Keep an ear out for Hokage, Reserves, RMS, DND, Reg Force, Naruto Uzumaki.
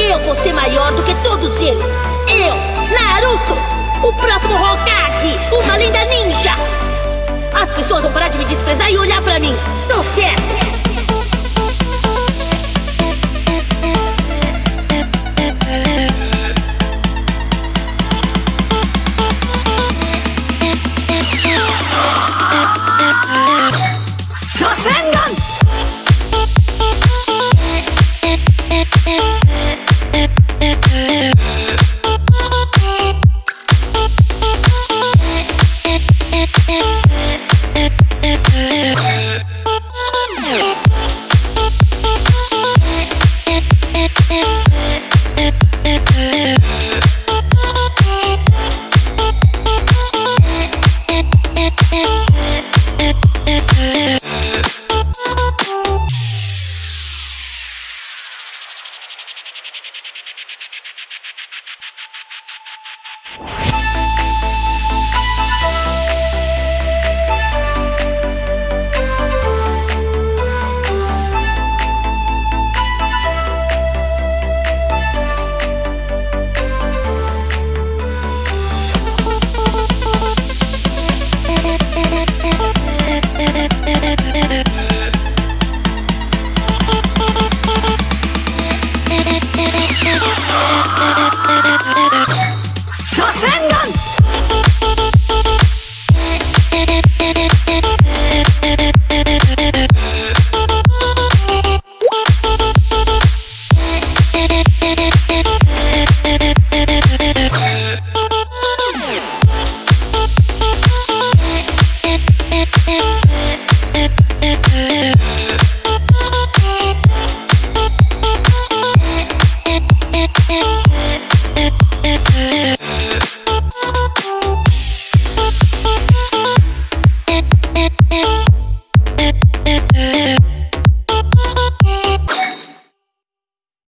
Eu vou ser maior do que todos eles. Eu, Naruto, o próximo Hokage, uma lenda ninja. As pessoas vão parar de me desprezar e olhar pra mim. Tô certo.